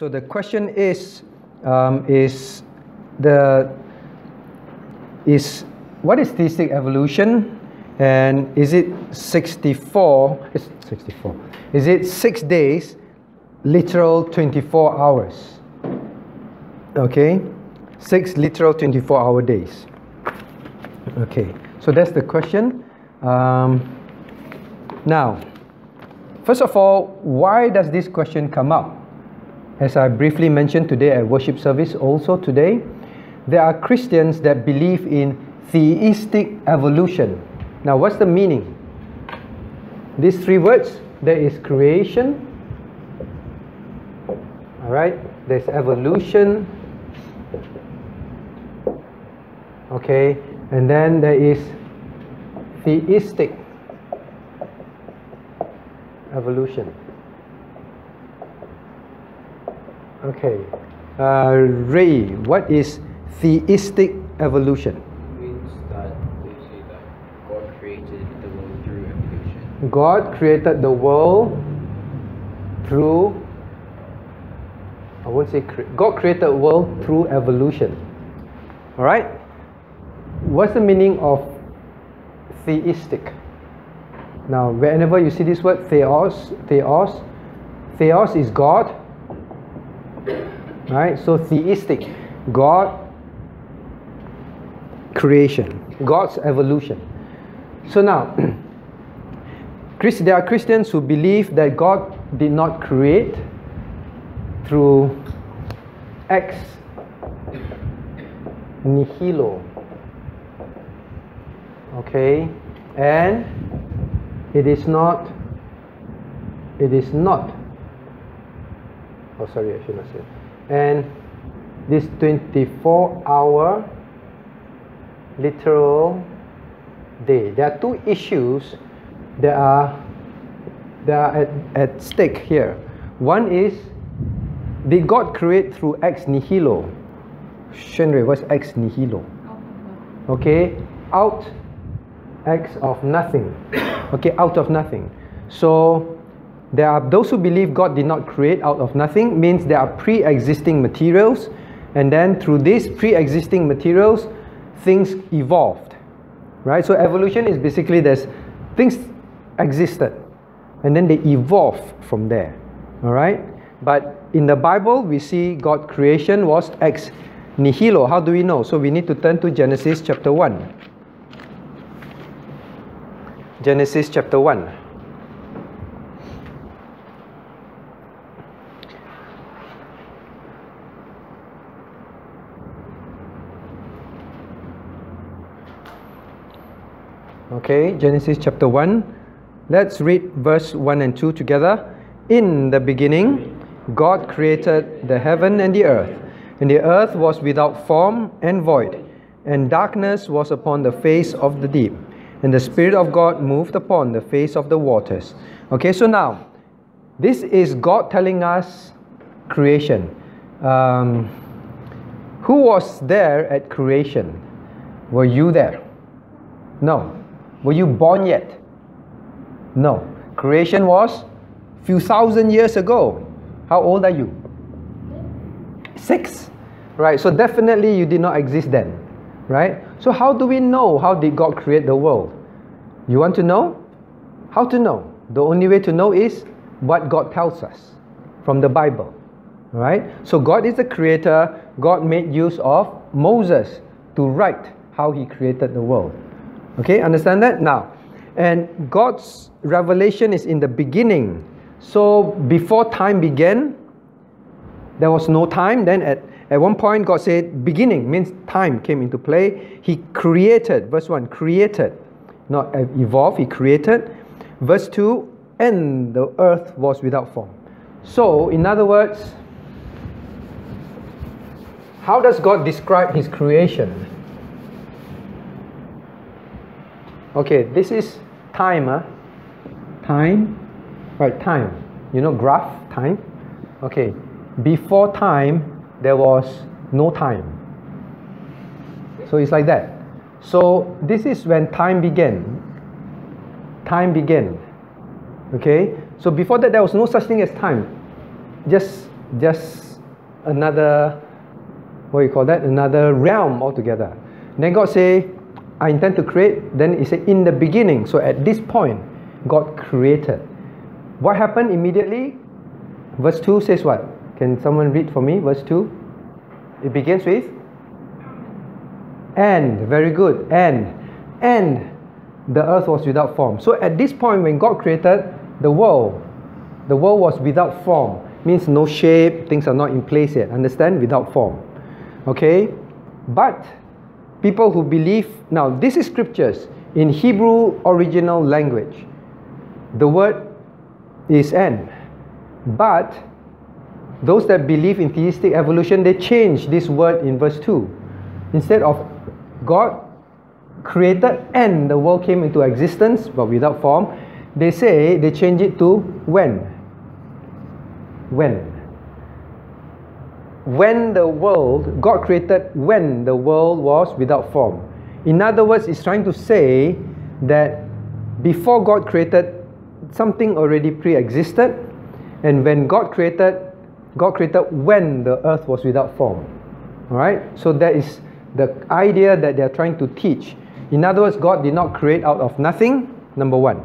So the question is what is theistic evolution, and is it 64? Is it 6 days, literal 24 hours? Okay, 6 literal 24-hour days. Okay, so that's the question. Now, first of all, why does this question come up? As I briefly mentioned today at worship service, also today, there are Christians that believe in theistic evolution. Now, what's the meaning? These three words: there is creation, all right, there's evolution, okay, and then there is theistic evolution. Okay, Ray, what is theistic evolution? It means that they say that God created the world through evolution. God created the world through, I won't say God created the world through evolution. All right, what's the meaning of theistic? Now, whenever you see this word theos is God, right? So theistic, God creation, God's evolution. So now, there are Christians who believe that God did not create through ex nihilo, okay, and it is not, oh sorry, I should not say, and this 24-hour literal day. There are two issues that are at stake here. One is, did God create through ex nihilo? Shenrei, what's ex nihilo? Okay, out, ex of nothing. Okay, out of nothing. So there are those who believe God did not create out of nothing, means there are pre-existing materials, and then through these pre-existing materials, things evolved, right? So evolution is basically there's things existed, and then they evolve from there, all right? But in the Bible, we see God's creation was ex nihilo. How do we know? So we need to turn to Genesis chapter 1. Genesis chapter 1. Okay, Genesis chapter 1. Let's read verse 1 and 2 together. In the beginning, God created the heaven and the earth, and the earth was without form and void, and darkness was upon the face of the deep, and the Spirit of God moved upon the face of the waters. Okay, so now, this is God telling us creation. Who was there at creation? Were you there? No. Were you born yet? No. Creation was a few thousand years ago. How old are you? 6? Right, so definitely you did not exist then, right? So how do we know how did God create the world? You want to know? How to know? The only way to know is what God tells us from the Bible, right? So God is the creator. God made use of Moses to write how he created the world. Okay, understand that? Now, and God's revelation is in the beginning. So before time began, there was no time. Then at one point, God said, beginning means time came into play. He created, verse 1, created, not evolved, he created. Verse 2, and the earth was without form. So, in other words, how does God describe his creation? Okay, this is time, huh? Time, right, time. You know graph, time? Okay, before time, there was no time. So it's like that. So this is when time began. Time began. Okay, so before that, there was no such thing as time. Just another, what do you call that, another realm altogether. And then God say, I intend to create. Then it said, in the beginning. So at this point, God created. What happened immediately? Verse 2 says what? Can someone read for me? Verse 2. It begins with and. Very good. And the earth was without form. So at this point, when God created the world was without form. Means no shape, things are not in place yet. Understand? Without form. Okay? But people who believe, now this is scriptures in Hebrew original language. The word is and. But those that believe in theistic evolution, they change this word in verse 2. Instead of God created and the world came into existence but without form, they say they change it to when. When the world, God created when the world was without form. In other words, it's trying to say that before God created, something already pre-existed, and when God created when the earth was without form. Alright, so that is the idea that they are trying to teach. In other words, God did not create out of nothing, number one.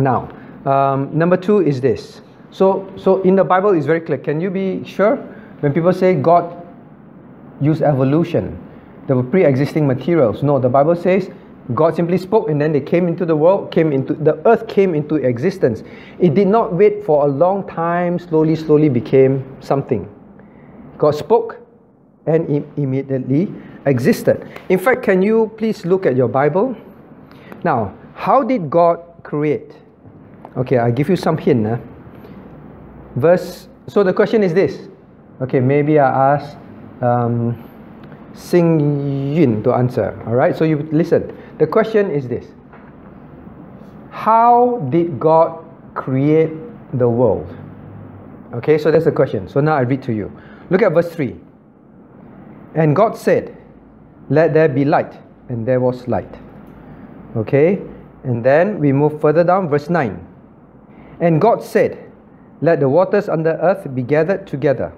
Now, number two is this. So in the Bible it's very clear. Can you be sure? When people say God used evolution, there were pre-existing materials. No, the Bible says God simply spoke and then they came into the world, the earth came into existence. It did not wait for a long time, slowly became something. God spoke and it immediately existed. In fact, can you please look at your Bible? Now, how did God create? Okay, I'll give you some hint. So the question is this. Okay, maybe I ask Sing Yun to answer. Alright, so you listen. The question is this. How did God create the world? Okay, so that's the question. So now I read to you. Look at verse 3. And God said, let there be light. And there was light. Okay, and then we move further down, verse 9. And God said, let the waters under earth be gathered together.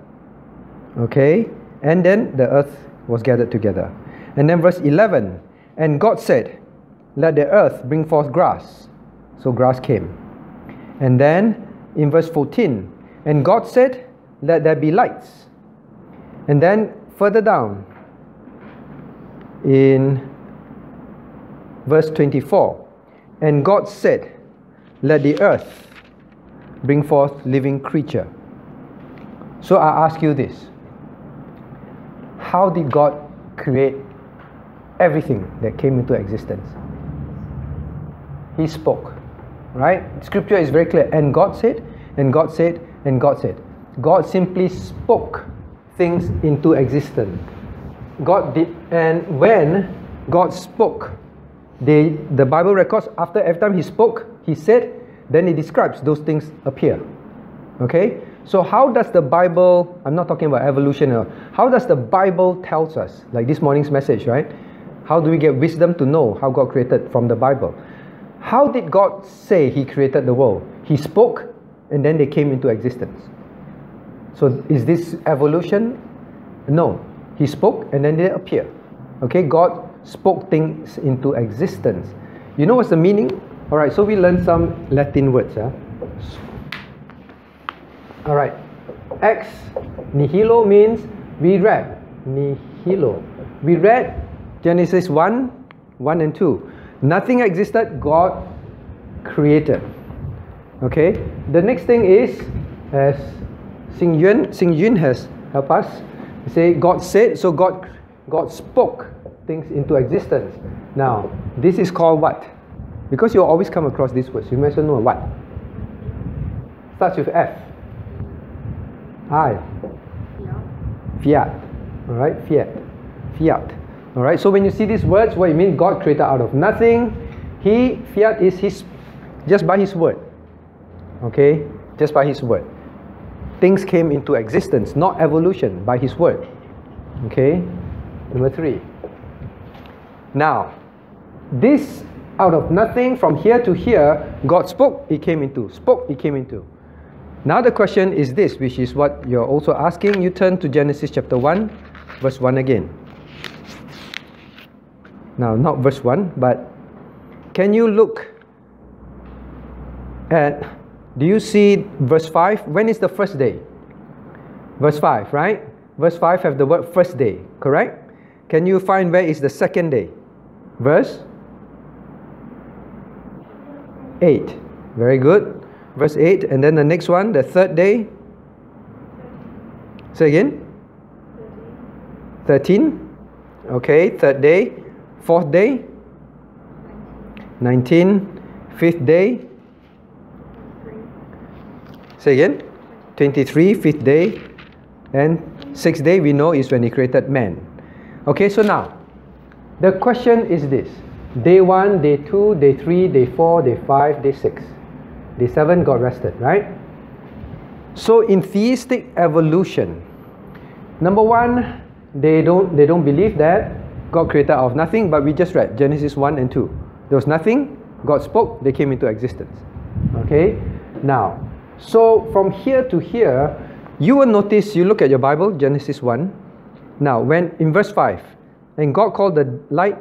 Okay, and then the earth was gathered together. And then verse 11. And God said, let the earth bring forth grass. So grass came. And then in verse 14. And God said, let there be lights. And then further down in verse 24. And God said, let the earth bring forth living creature. So I ask you this. How did God create everything that came into existence? He spoke. Right? Scripture is very clear. And God said, and God said, and God said. God simply spoke things into existence. God did, and when God spoke, the Bible records after every time He spoke, He said, then He describes those things appear. Okay? So how does the Bible, I'm not talking about evolution, how does the Bible tells us, like this morning's message, right? How do we get wisdom to know how God created from the Bible? How did God say He created the world? He spoke and then they came into existence. So is this evolution? No. He spoke and then they appear. Okay, God spoke things into existence. You know what's the meaning? Alright, so we learned some Latin words. Alright, ex nihilo means we read. Nihilo. We read Genesis 1 and 2. Nothing existed, God created. Okay, the next thing is, as Sing Yun has helped us, say God said, so God spoke things into existence. Now, this is called what? Because you always come across these words, you might as well know what. Starts with F. I. Fiat. Alright, fiat. Fiat. Alright, so when you see these words, what you mean? God created out of nothing. He, fiat is His, just by His word. Okay, just by His word. Things came into existence, not evolution, by His word. Okay, number 3. Now, this out of nothing, from here to here, God spoke, it came into. Spoke, it came into. Now the question is this, which is what you're also asking. You turn to Genesis chapter 1, verse 1 again. Now, not verse 1, but can you look at, do you see verse 5? When is the first day? Verse 5, right? Verse 5 have the word first day, correct? Can you find where is the second day? Verse 8. Very good. Verse 8, and then the next one, the third day. Say again. 13. Okay, third day. Fourth day. 19. Fifth day. Say again. 23. Fifth day. And sixth day we know is when he created man. Okay, so now, the question is this. Day 1, day 2, day 3, day 4, day 5, day 6. Day 7 got rested, right? So in theistic evolution, number 1, they don't believe that God created out of nothing, but we just read Genesis 1 and 2. There was nothing, God spoke, they came into existence. Okay? Now, so from here to here, you will notice, you look at your Bible, Genesis 1. Now, when in verse 5, and God called the light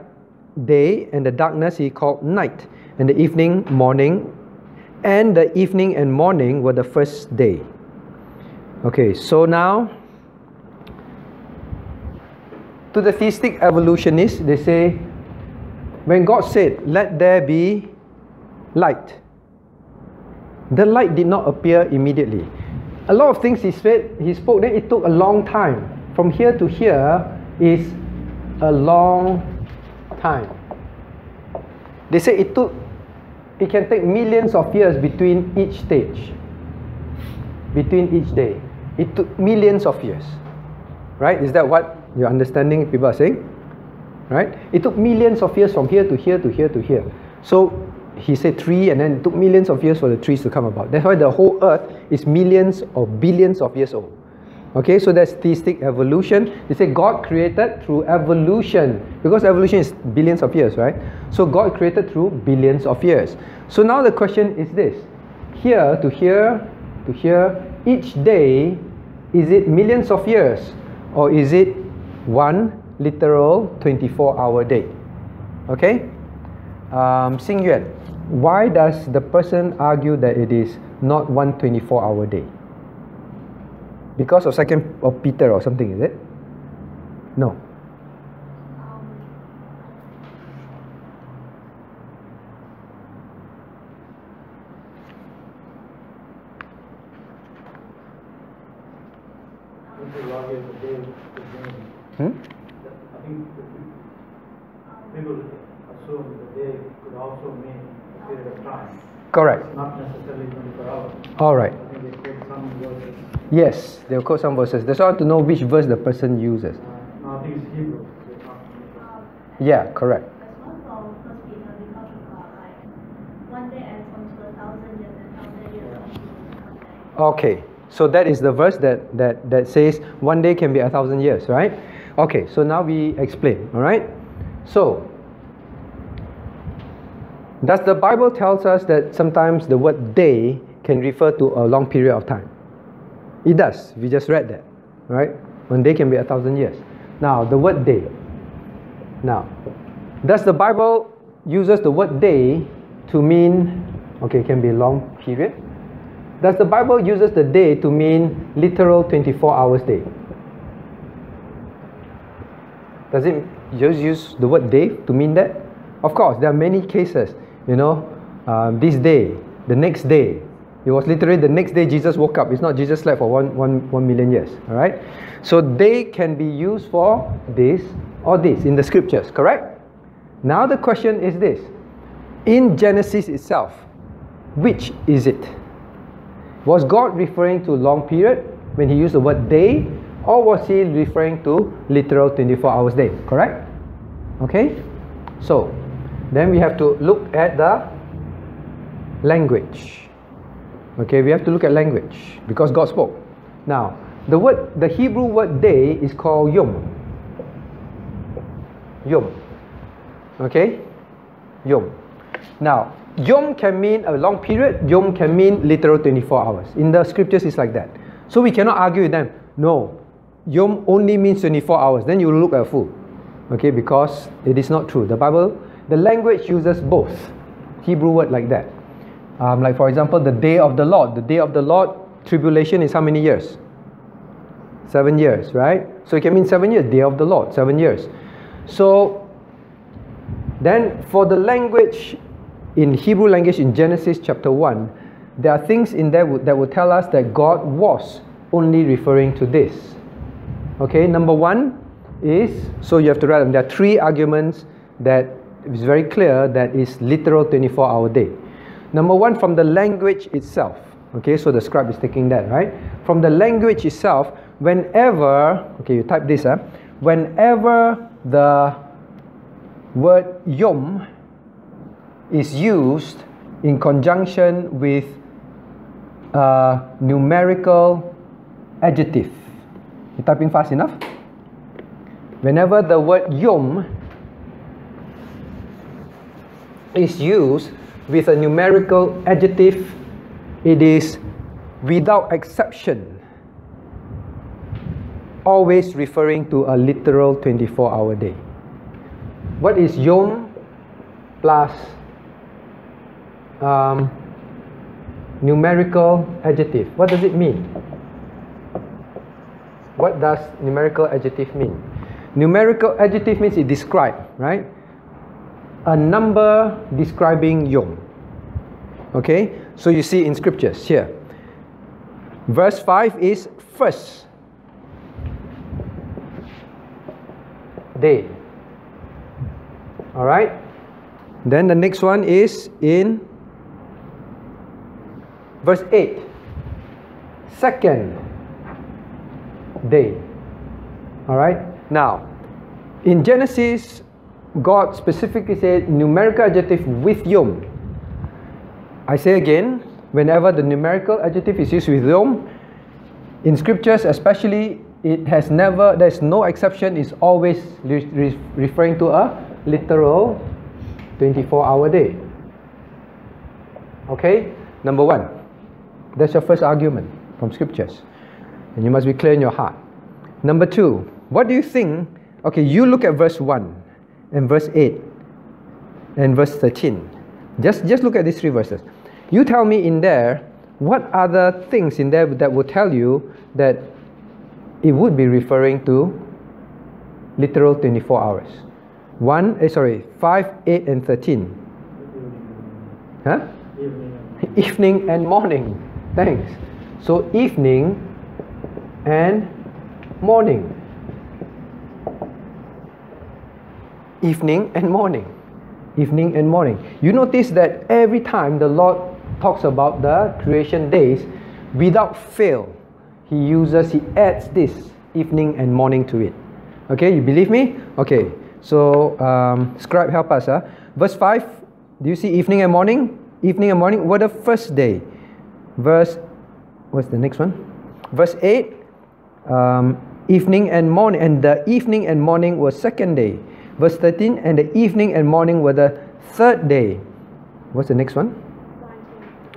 day, and the darkness he called night, and the evening morning, and the evening and morning were the first day. Okay, so now, to the theistic evolutionists, they say, when God said, let there be light, the light did not appear immediately. A lot of things he said, he spoke, then it took a long time. From here to here is a long time. They say it can take millions of years between each stage, between each day. It took millions of years, right? Is that what you're understanding people are saying, right? It took millions of years from here to here to here to here. So he said 3, and then it took millions of years for the trees to come about. That's why the whole earth is millions or billions of years old. Okay, so that's theistic evolution. They say God created through evolution, because evolution is billions of years, right? So God created through billions of years. So now the question is this. Here to here to here, each day, is it millions of years, or is it one literal 24-hour day? Okay? Xing Yuan, why does the person argue that it is not one 24-hour day? Because of 2nd of Peter or something, is it? No. I think people assume that they could also mean a period of time. Correct. It's not necessarily 24 hours. All right. I think they quote some verses. Yes, they'll quote some verses. That's all to know which verse the person uses. No, I think it's Hebrew. Yeah, correct. There's one from 1 Peter, we talk about like one day and comes to 1,000 years and 1,000 years comes to 1,000 years. Okay, so that is the verse that says one day can be 1,000 years, right? Okay, so now we explain, all right? So, does the Bible tells us that sometimes the word day can refer to a long period of time? It does. We just read that, right? One day can be 1,000 years. Now, the word day. Now, does the Bible uses the word day to mean, okay, it can be a long period? Does the Bible uses the day to mean literal 24 hours day? Does it just use the word day to mean that? Of course, there are many cases, you know, this day, the next day. It was literally the next day Jesus woke up. It's not Jesus slept for 1 million years, all right? So day can be used for this or this in the scriptures, correct? Now the question is this. In Genesis itself, which is it? Was God referring to long period when he used the word day? Or was he referring to literal 24 hours day, correct? Okay, so then we have to look at the language. Okay, we have to look at language because God spoke. Now, the Hebrew word day is called yom. Yom. Okay, yom. Now, Yom can mean a long period. Yom can mean literal 24 hours. In the scriptures, it's like that. So we cannot argue with them. No, Yom only means 24 hours. Then you look at a fool. Okay, because it is not true. The Bible, the language uses both Hebrew word like that. Like for example, the day of the Lord. The day of the Lord, tribulation is how many years? 7 years, right? So it can mean 7 years. Day of the Lord, 7 years. So then for the language, in Hebrew language, in Genesis chapter 1, there are things in there that will tell us that God was only referring to this. Okay, number one is, so you have to write them, there are three arguments that is very clear that is literal 24-hour day. Number one, from the language itself. Okay, so the scribe is taking that, right? From the language itself, whenever, okay, you type this, whenever the word Yom is used in conjunction with a numerical adjective. You typing fast enough? Whenever the word Yom is used with a numerical adjective, it is without exception always referring to a literal 24-hour day. What is Yom plus numerical adjective? What does it mean? What does numerical adjective mean? Numerical adjective means it describes, right? A number describing Yom. Okay, so you see in scriptures here. Verse 5 is first day. Alright, then the next one is in verse 8, second day. Alright, now in Genesis, God specifically said numerical adjective with Yom. I say again, whenever the numerical adjective is used with Yom, in scriptures especially, it has never, there's no exception, it's always referring to a literal 24-hour day. Okay, number one. That's your first argument from scriptures, and you must be clear in your heart. Number two, what do you think? Okay, you look at verse 1 and verse 8 and verse 13. Just look at these three verses. You tell me in there, what other things in there that will tell you that it would be referring to literal 24 hours? 5, 8, and 13. Huh? Evening and morning. Thanks. So evening and morning. Evening and morning. Evening and morning. You notice that every time the Lord talks about the creation days, without fail, He uses, He adds this evening and morning to it. Okay, you believe me? Okay, so scribe, help us. Verse 5, do you see evening and morning? Evening and morning were the first day. Verse, what's the next one? Verse 8, evening and morning, and the evening and morning were second day. Verse 13, and the evening and morning were the third day. What's the next one?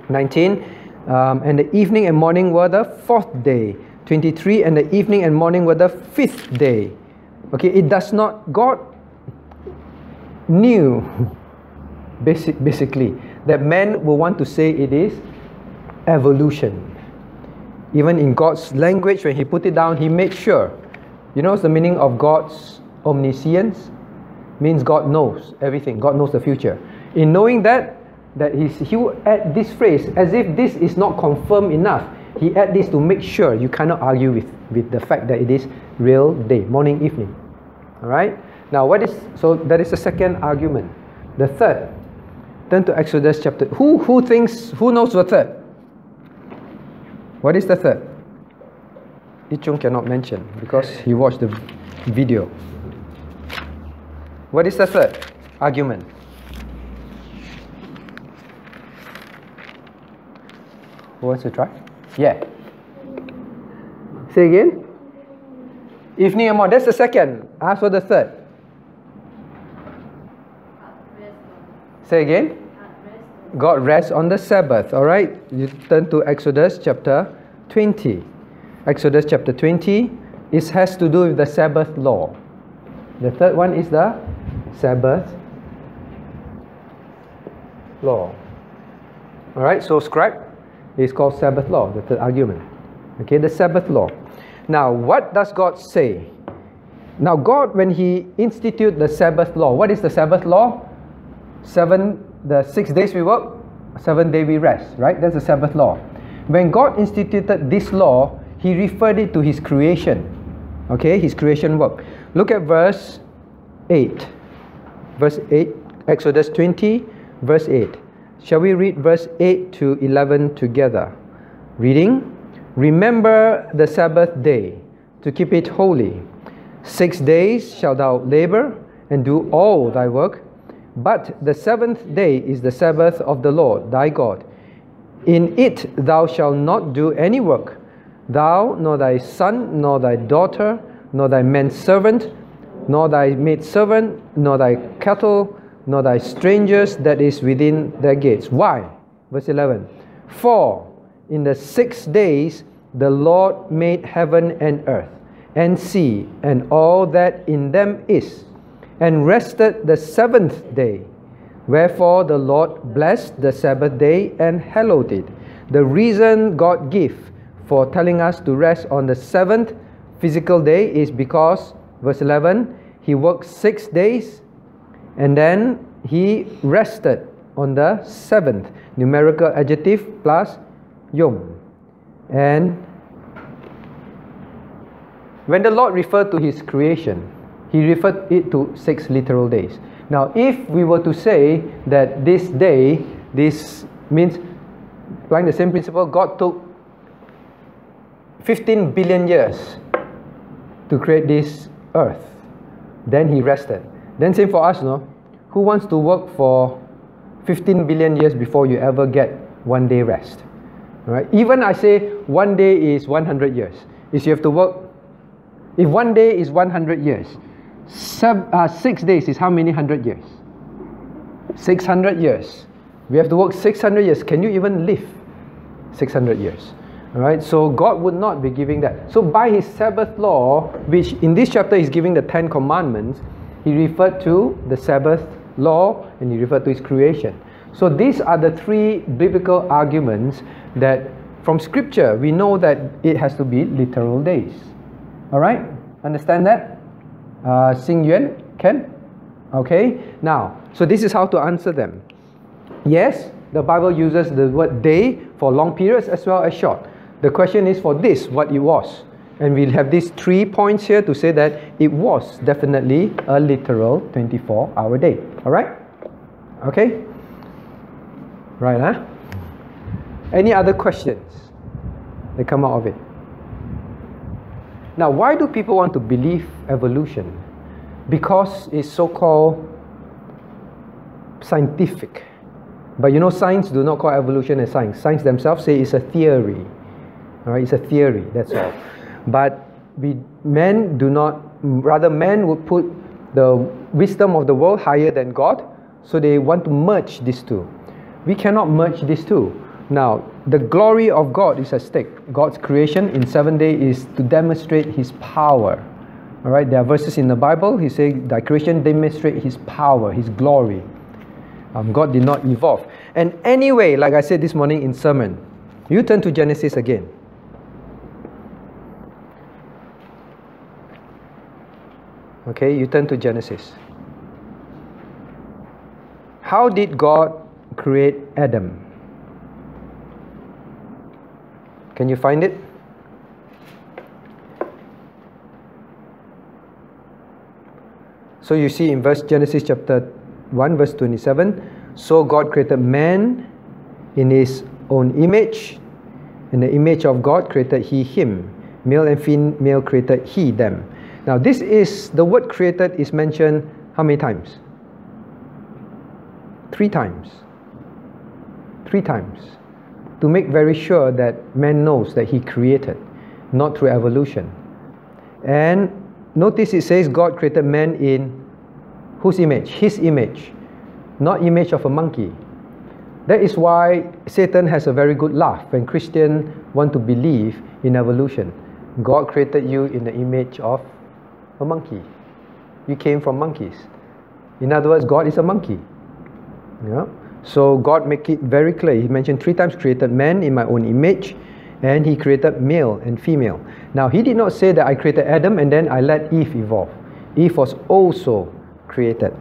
19. And the evening and morning were the fourth day. 23, and the evening and morning were the fifth day. Okay, it does not, God knew basically that men will want to say it is evolution. Even in God's language, when He put it down, He made sure. You know what's the meaning of God's omniscience? Means God knows everything. God knows the future. In knowing that, He will add this phrase, as if this is not confirmed enough. He add this to make sure you cannot argue with the fact that it is real day, morning, evening. Alright? Now what is, so that is the second argument. The third, turn to Exodus chapter, who knows the third? What is the third? Ichung cannot mention because he watched the video. What is the third argument? Who wants to try? Yeah. Say again? Evening and morning. That's the second. Ask for the third. Say again? God rests on the Sabbath. All right, you turn to Exodus chapter 20. Exodus chapter 20, it has to do with the Sabbath law. The third one is the Sabbath law. All right, so scribe is called Sabbath law, the third argument. Okay, the Sabbath law. Now, what does God say? Now, God, when He instituted the Sabbath law, what is the Sabbath law? The 6 days we work, 7 days we rest, right? That's the Sabbath law. When God instituted this law, He referred it to His creation. Okay, His creation work. Look at verse 8. Verse 8, Exodus 20, verse 8. Shall we read verse 8 to 11 together? Reading. Remember the Sabbath day, to keep it holy. 6 days shalt thou labor, and do all thy work. But the seventh day is the Sabbath of the Lord thy God. In it thou shalt not do any work, thou, nor thy son, nor thy daughter, nor thy manservant, nor thy maidservant, nor thy cattle, nor thy strangers that is within their gates. Why? Verse 11. For in the 6 days the Lord made heaven and earth, and sea, and all that in them is, and rested the seventh day. Wherefore the Lord blessed the Sabbath day and hallowed it. The reason God gives for telling us to rest on the seventh physical day is because, verse 11, He worked 6 days, and then He rested on the seventh. Numerical adjective plus yom. And when the Lord referred to His creation, He referred it to 6 literal days. Now, if we were to say that this day, this means, applying the same principle, God took 15 billion years to create this earth. Then He rested. Then same for us, no? Who wants to work for 15 billion years before you ever get 1 day rest? All right? Even I say 1 day is 100 years. If you have to work, if 1 day is 100 years, 6 days is how many 100 years? 600 years. We have to work 600 years. Can you even live 600 years? All right, so God would not be giving that. So by His Sabbath law, which in this chapter is giving the 10 commandments, He referred to the Sabbath law and He referred to His creation. So these are the three biblical arguments that from Scripture we know that it has to be literal days. All right, understand that? Sing Yuan, can? Okay, now, so this is how to answer them. Yes, the Bible uses the word day for long periods as well as short. The question is for this, what it was. And we'll have these 3 points here to say that it was definitely a literal 24-hour day. All right? Okay? Right, huh? Any other questions that come out of it? Now, why do people want to believe evolution? Because it's so-called scientific. But you know, science do not call evolution as science. Science themselves say it's a theory. All right, it's a theory, that's all. But men do not, rather men would put the wisdom of the world higher than God, so they want to merge these two. We cannot merge these two. Now, the glory of God is at stake. God's creation in 7 days is to demonstrate His power. All right, there are verses in the Bible, He says, thy creation demonstrates His power, His glory. God did not evolve. And anyway, like I said this morning in sermon, you turn to Genesis again. Okay, you turn to Genesis. How did God create Adam? Can you find it? So you see in Genesis chapter 1 verse 27, so God created man in His own image. In the image of God created He him. Male and female created He them. Now this is, the word created is mentioned how many times? 3 times. 3 times. To make very sure that man knows that he created, not through evolution. And notice it says God created man in whose image? His image. Not image of a monkey, That is why Satan has a very good laugh when Christians want to believe in evolution. God created you in the image of a monkey. You came from monkeys. In other words, God is a monkey. Yeah. So God make it very clear. He mentioned three times, created man in my own image, and he created male and female. Now, he did not say that I created Adam and then I let Eve evolve. Eve was also created.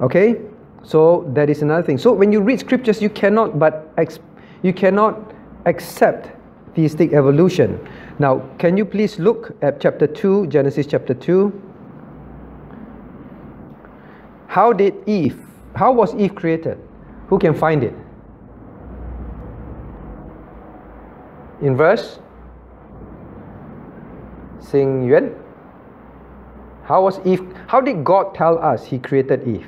Okay? So that is another thing. So when you read scriptures, you cannot accept theistic evolution. Now, can you please look at chapter 2, Genesis chapter 2? How was Eve created? Who can find it? In verse Sing Yuan. How did God tell us he created Eve?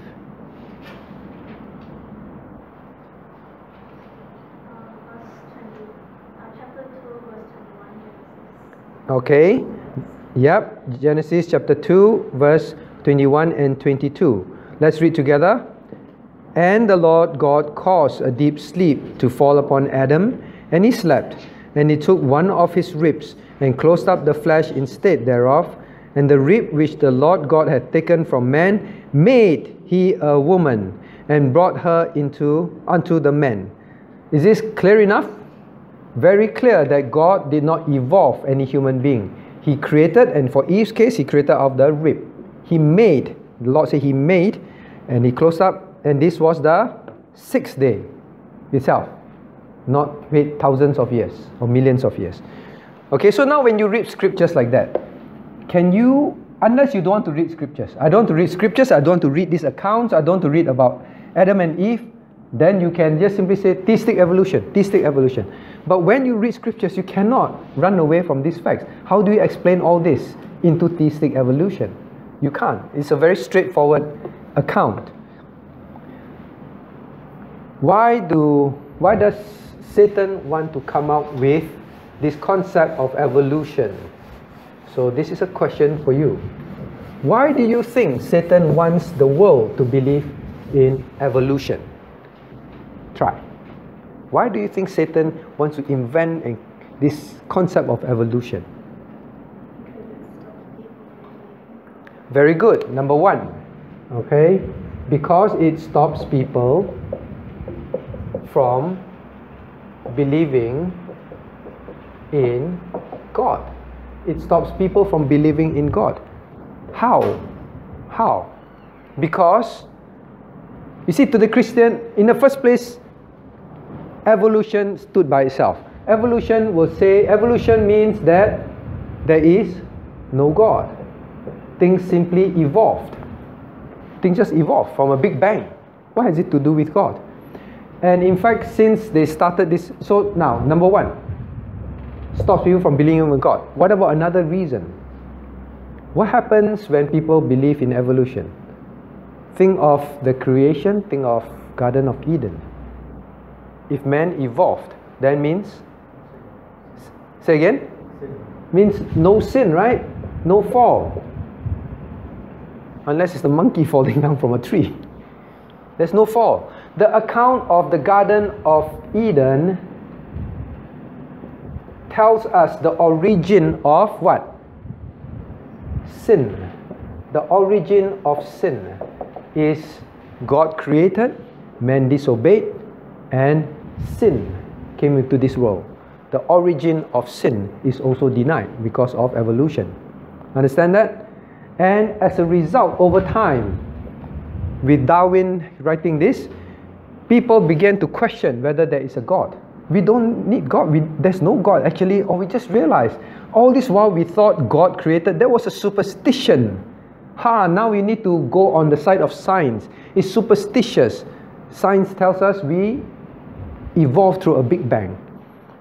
Okay, yep, Genesis chapter 2, verse 21 and 22. Let's read together. And the Lord God caused a deep sleep to fall upon Adam, and he slept. And he took one of his ribs, and closed up the flesh instead thereof. And the rib which the Lord God had taken from man, made he a woman, and brought her unto the man. Is this clear enough? Very clear that God did not evolve any human being. He created, and for Eve's case, he created out of the rib. He made, the Lord said he made, and he closed up, and this was the sixth day itself. Not wait thousands of years or millions of years. Okay, so now when you read scriptures like that, can you, unless you don't want to read scriptures, I don't want to read scriptures, I don't want to read these accounts, I don't want to read about Adam and Eve, then you can just simply say theistic evolution, theistic evolution. But when you read scriptures, you cannot run away from these facts. How do you explain all this into theistic evolution? You can't. It's a very straightforward account. Why does Satan want to come out with this concept of evolution? So this is a question for you. Why do you think Satan wants the world to believe in evolution? Try. Why do you think Satan wants to invent this concept of evolution? Very good. Number one. Okay? Because it stops people from believing in God. It stops people from believing in God. How? How? Because, you see, to the Christian, in the first place, evolution stood by itself. Evolution will say, evolution means that there is no God. Things simply evolved. Things just evolved from a big bang. What has it to do with God? And in fact, since they started this, so now, number one, stops people from believing in God. What about another reason? What happens when people believe in evolution? Think of the creation, think of Garden of Eden. If man evolved, that means, say again? Sin. Means no sin, right? No fall. Unless it's the monkey falling down from a tree. There's no fall. The account of the Garden of Eden tells us the origin of what? Sin. The origin of sin is God created, man disobeyed, and sin came into this world. The origin of sin is also denied because of evolution. Understand that? And as a result, over time, with Darwin writing this, people began to question whether there is a God. We don't need God. There's no God actually, or we just realized all this while we thought God created, there was a superstition. Now we need to go on the side of science. It's superstitious. Science tells us we evolved through a big bang.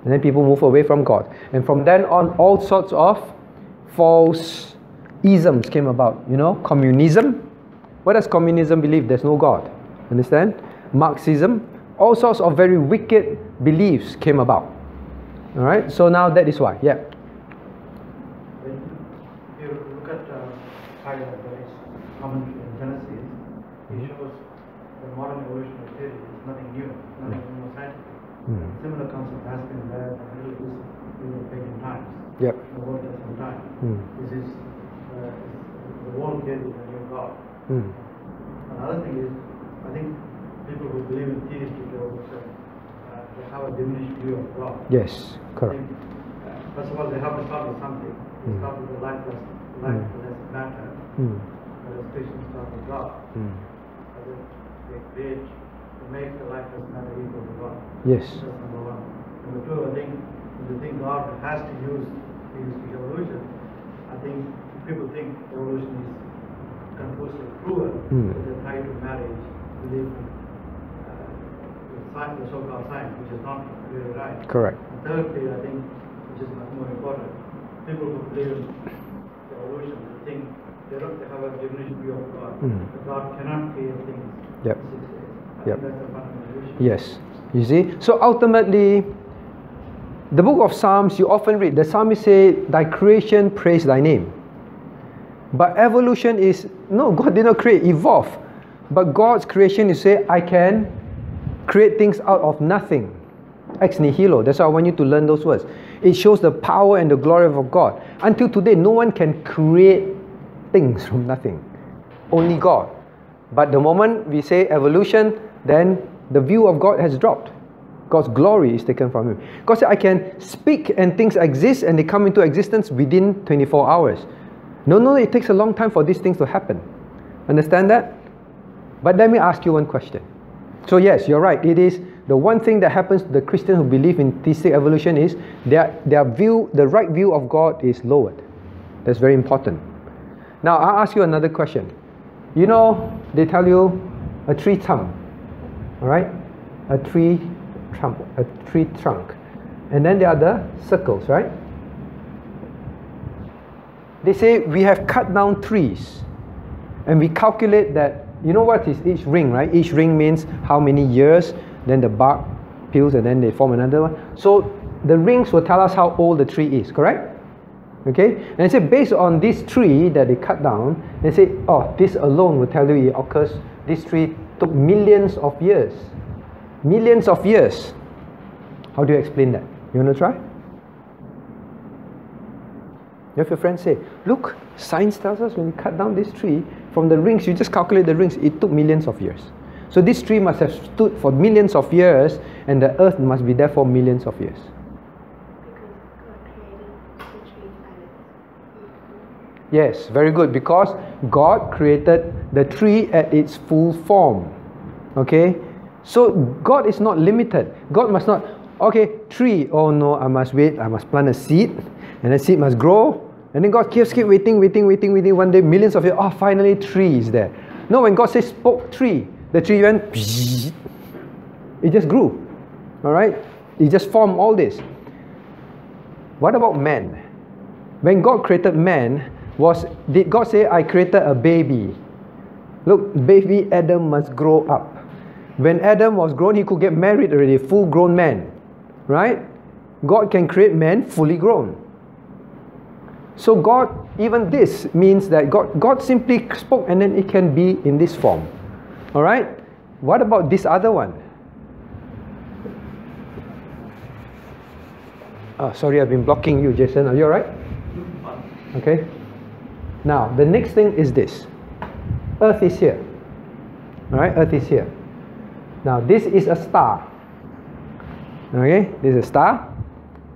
And then people move away from God. And from then on, all sorts of false isms came about. You know, communism. What does communism believe? There's no God. Understand? Marxism. All sorts of very wicked beliefs came about. Alright? So now that is why. Yeah. When you look at Thailand, common in Genesis, it shows the modern evolutionary theory is nothing new, nothing scientific. Similar concept has been there in the Middle East in pagan times. Yep. The world doesn't die. This is the world gave a new God. Another thing is, I think people who believe in theistic also they have a diminished view of God. Yes, correct. Think, first of all, they have to start with something. They start with the lifeless matter. Whereas Christians start with God. They create, they make the lifeless matter equal to God. Yes. That's number one. Number two, I think if you think God has to use theistic evolution, I think people think evolution is conclusive, proven, but they're tied to marriage, belief in the so-called science, which is not really right. Correct. And thirdly, I think, which is much more important, people who believe in the evolution, they think they don't have a diminished view of God. But God cannot create things. Yep. Yep. That's a fundamental issue. Yes. You see? So ultimately, the book of Psalms, you often read, the psalmist said, "Thy creation praise thy name." But evolution is, no, God did not create, evolve. But God's creation, you say, I can create things out of nothing. Ex nihilo. That's why I want you to learn those words. It shows the power and the glory of God. Until today, no one can create things from nothing. Only God. But the moment we say evolution, then the view of God has dropped. God's glory is taken from him. God said, I can speak and things exist and they come into existence within 24 hours. No, no, it takes a long time for these things to happen. Understand that? But let me ask you one question. So yes, you're right. It is the one thing that happens to the Christians who believe in theistic evolution is their view, the right view of God is lowered. That's very important. Now, I'll ask you another question. You know, they tell you a tree trunk, all right? A tree trunk. And then there are the circles, right? They say we have cut down trees and we calculate that, you know what is each ring, right? Each ring means how many years, then the bark peels and then they form another one. So the rings will tell us how old the tree is, correct? Okay? And they say based on this tree that they cut down, they say, oh, this alone will tell you it occurs, this tree took millions of years. Millions of years. How do you explain that? You want to try? If your friends say, look, science tells us when you cut down this tree, from the rings, you just calculate the rings, it took millions of years. So this tree must have stood for millions of years and the earth must be there for millions of years. Yes, very good. Because God created the tree at its full form. Okay? So God is not limited. God must not, okay, tree, oh no, I must wait, I must plant a seed. And then seed must grow. And then God keeps waiting. One day, millions of years, oh, finally tree is there. No, when God says spoke tree, the tree went, it just grew. Alright? It just formed all this. What about man? When God created man, did God say, I created a baby? Look, baby Adam must grow up. When Adam was grown, he could get married already, full grown man. Right? God can create man fully grown. So God, even this means that God simply spoke and then it can be in this form. Alright? What about this other one? Oh, sorry, I've been blocking you, Jason. Are you alright? Okay. Now, the next thing is this. Earth is here. Alright? Earth is here. Now, this is a star. Okay? This is a star.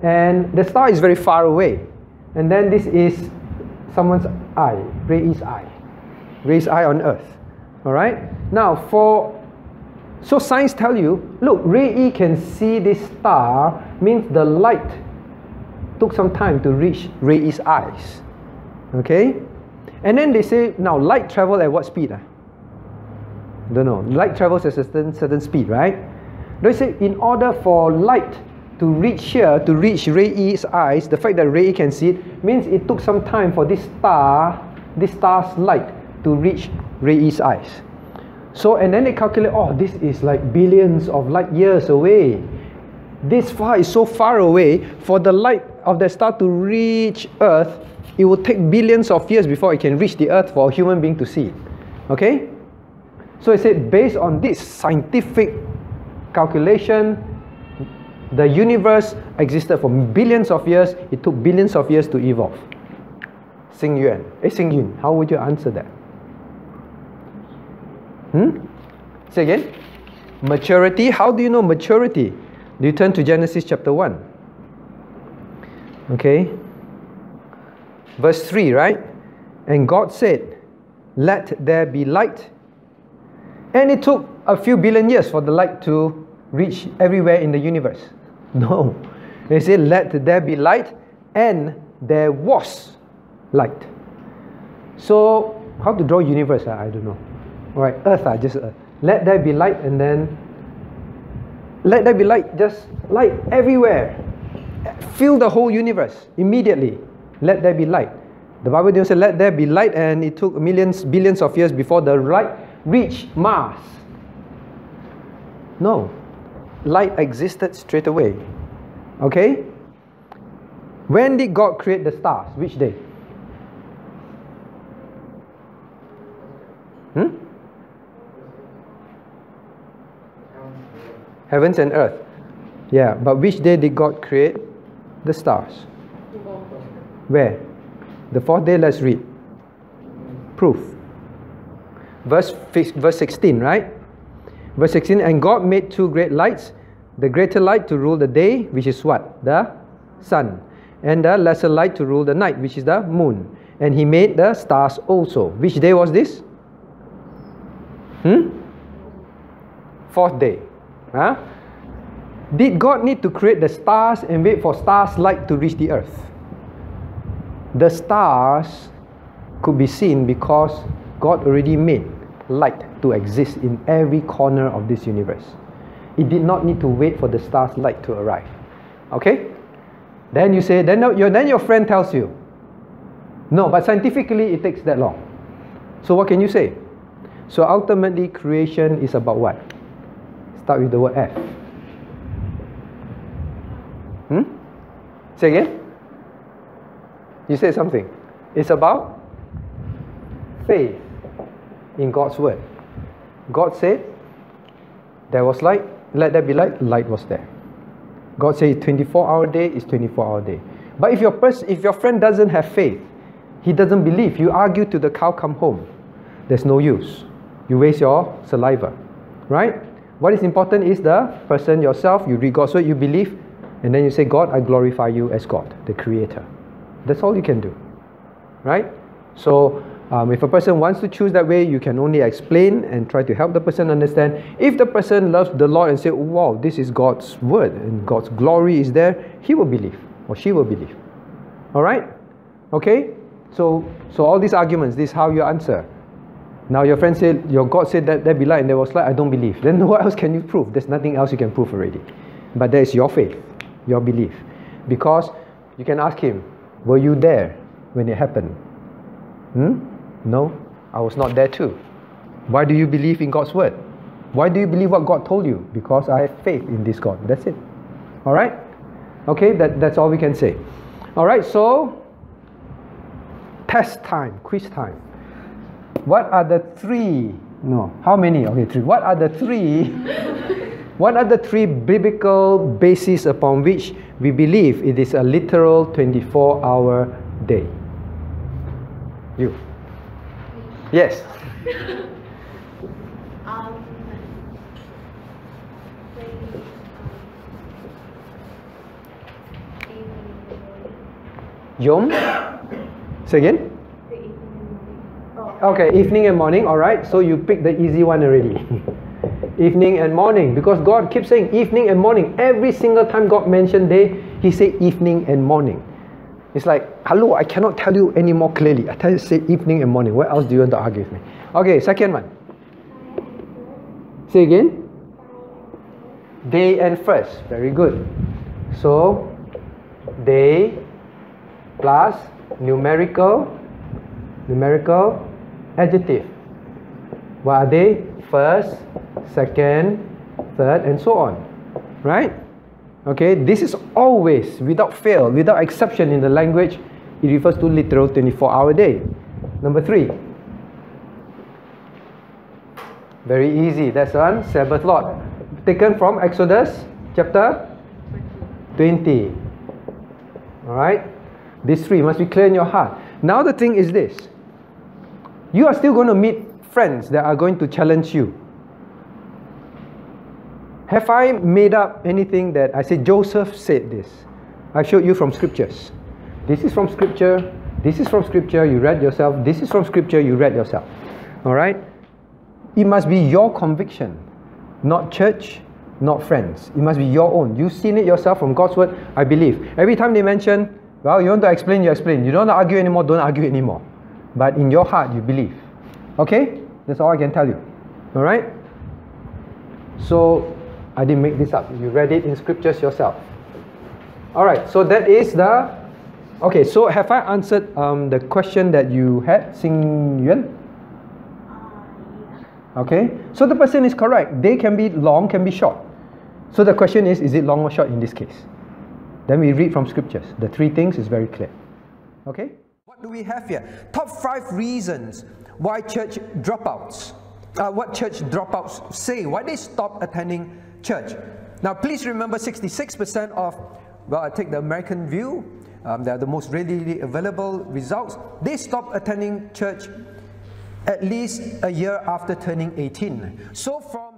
And the star is very far away. And then this is someone's eye, Ray's eye. Ray's eye on Earth. Alright? Now, so science tells you, look, Ray E can see this star, means the light took some time to reach Ray's eyes. Okay? And then they say, now, light travel at what speed? Don't know. Light travels at a certain speed, right? They say, in order for light to reach here, to reach Ray E's eyes, the fact that Ray E can see it means it took some time for this star's light to reach Ray E's eyes. So, and then they calculate, oh, this is like billions of light years away. This far is so far away, for the light of that star to reach Earth, it will take billions of years before it can reach the Earth for a human being to see it. Okay? So he said, based on this scientific calculation, the universe existed for billions of years. It took billions of years to evolve. Xing Yun, how would you answer that? Say again. Maturity. How do you know maturity? Do you turn to Genesis chapter 1? Okay. Verse 3, right? And God said, let there be light. And it took a few billion years for the light to reach everywhere in the universe. No. They say, let there be light, and there was light. So, how to draw universe? I don't know. Alright, earth, just earth. Let there be light, and then let there be light, just light everywhere. Fill the whole universe immediately. Let there be light. The Bible didn't say let there be light, and it took millions, billions of years before the light reached Mars. No. Light existed straight away. Okay? When did God create the stars? Which day? Heavens and earth. Yeah, but which day did God create the stars? Where? The fourth day. Let's read. Proof. Verse 16, right? Verse 16, and God made two great lights, the greater light to rule the day, which is what? The sun. And the lesser light to rule the night, which is the moon. And he made the stars also. Which day was this? Fourth day. Huh? Did God need to create the stars and wait for stars' light to reach the earth? The stars could be seen because God already made light to exist in every corner of this universe. It did not need to wait for the stars' light to arrive. Okay? Then you say, then your friend tells you, no, but scientifically it takes that long. So what can you say? So ultimately creation is about what? Start with the word F. Say again? You said something. It's about faith in God's word. God said, there was light, let there be light, light was there. God said 24-hour day is 24-hour day. But if your friend doesn't have faith, he doesn't believe, you argue till the cow come home, there's no use. You waste your saliva. Right? What is important is the person yourself, you read God's word, you believe, and then you say, God, I glorify you as God, the creator. That's all you can do. Right? So, if a person wants to choose that way, you can only explain and try to help the person understand. If the person loves the Lord and say, wow, this is God's word and God's glory is there, he will believe or she will believe. Alright? Okay? So all these arguments, this is how you answer. Now your friend said, your God said that there be light and there was light, I don't believe. Then what else can you prove? There's nothing else you can prove already. But there is your faith, your belief. Because you can ask him, were you there when it happened? No, I was not there too. Why do you believe in God's word? Why do you believe what God told you? Because I have faith in this God. That's it. Alright? Okay, that's all we can say. Alright, so test time, quiz time. What are the three? No, how many? Okay, three. What are the three? What are the three biblical bases upon which we believe it is a literal 24-hour day? You. Yes. Yom. Say again. Okay, evening and morning. All right. So you pick the easy one already. Evening and morning, because God keeps saying evening and morning. Every single time God mentioned day, He said evening and morning. It's like, hello, I cannot tell you any more clearly. I tell you, say evening and morning. What else do you want to argue with me? Okay, second one. Say again. Day and first. Very good. So, day plus numerical adjective. What are they? First, second, third, and so on. Right? Okay, this is always, without fail, without exception in the language, it refers to literal 24-hour day. Number 3. Very easy. That's on Sabbath Lord. Taken from Exodus chapter 20. Alright. These three must be clear in your heart. Now the thing is this. You are still going to meet friends that are going to challenge you. Have I made up anything that I say, Joseph said this? I showed you from scriptures. This is from scripture. This is from scripture. You read yourself. This is from scripture. You read yourself. Alright? It must be your conviction. Not church, not friends. It must be your own. You've seen it yourself from God's word, I believe. Every time they mention, well, you want to explain, you explain. You don't want to argue anymore, don't argue anymore. But in your heart, you believe. Okay? That's all I can tell you. Alright? So, I didn't make this up. You read it in scriptures yourself. Alright, so that is the... Okay, so have I answered the question that you had, Xing Yuan? Okay, so the person is correct. They can be long, can be short. So the question is it long or short in this case? Then we read from scriptures. The three things is very clear. Okay? What do we have here? Top 5 reasons why church dropouts, what church dropouts say, why they stop attending church. Now please remember 66% of, well, I take the American view, they're the most readily available results. They stop attending church at least a year after turning 18. So from